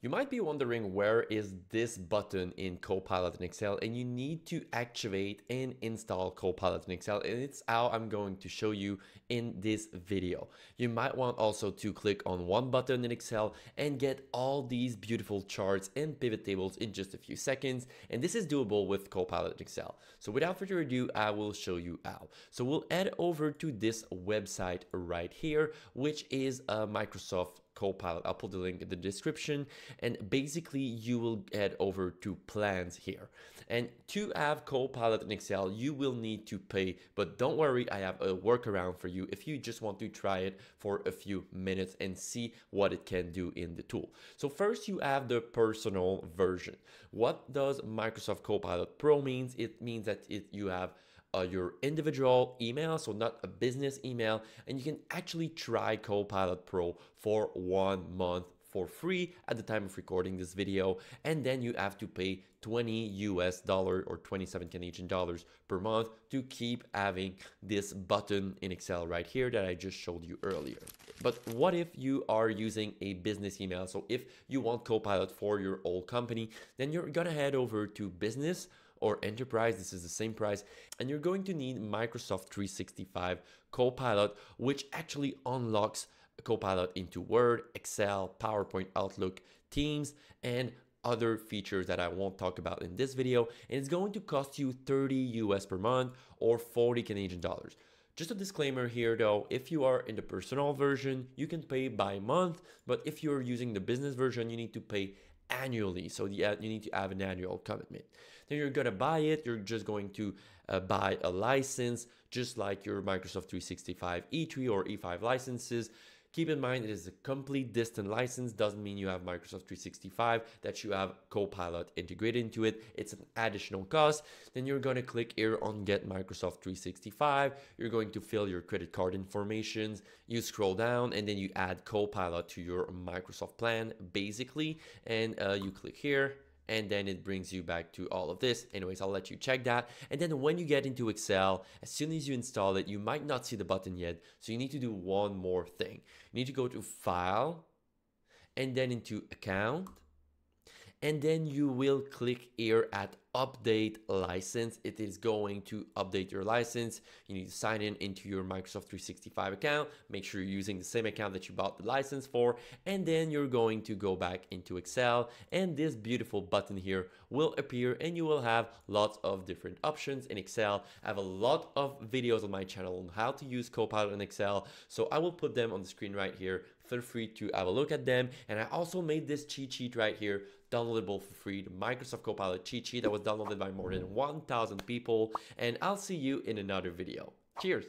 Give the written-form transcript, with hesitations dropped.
You might be wondering where is this button in Copilot in Excel, and you need to activate and install Copilot in Excel, and it's how I'm going to show you in this video. You might want also to click on one button in Excel and get all these beautiful charts and pivot tables in just a few seconds, and this is doable with Copilot in Excel. So without further ado, I will show you how. So we'll head over to this website right here, which is Microsoft Copilot. I'll put the link in the description, and basically you will head over to plans here. And to have Copilot in Excel, you will need to pay, but don't worry, I have a workaround for you if you just want to try it for a few minutes and see what it can do in the tool. So first you have the personal version. What does Microsoft Copilot Pro means? It means that you have your individual email, so not a business email, and you can actually try Copilot Pro for 1 month for free at the time of recording this video, and then you have to pay $20 or 27 Canadian dollars per month to keep having this button in Excel right here that I just showed you earlier. But what if you are using a business email? So if you want Copilot for your old company, then you're gonna head over to business or enterprise, this is the same price, and you're going to need Microsoft 365 Copilot, which actually unlocks Copilot into Word, Excel, PowerPoint, Outlook, Teams, and other features that I won't talk about in this video, and it's going to cost you $30 per month or 40 Canadian dollars. Just a disclaimer here though, if you are in the personal version, you can pay by month, but if you're using the business version, you need to pay annually, so you need to have an annual commitment. Then you're gonna buy it, you're just going to buy a license, just like your Microsoft 365 E3 or E5 licenses. Keep in mind, it is a complete distant license, doesn't mean you have Microsoft 365, that you have Copilot integrated into it, it's an additional cost. Then you're gonna click here on Get Microsoft 365, you're going to fill your credit card information, you scroll down, and then you add Copilot to your Microsoft plan, basically, and you click here, and then it brings you back to all of this. Anyways, I'll let you check that. And then when you get into Excel, as soon as you install it, you might not see the button yet. So you need to do one more thing. You need to go to File and then into Account. And then you will click here at Update License. It is going to update your license. You need to sign in into your Microsoft 365 account. Make sure you're using the same account that you bought the license for. And then you're going to go back into Excel. And this beautiful button here will appear, and you will have lots of different options in Excel. I have a lot of videos on my channel on how to use Copilot in Excel. So I will put them on the screen right here. Feel free to have a look at them. And I also made this cheat sheet right here, downloadable for free, the Microsoft Copilot cheat sheet that was downloaded by more than 1,000 people, and I'll see you in another video. Cheers!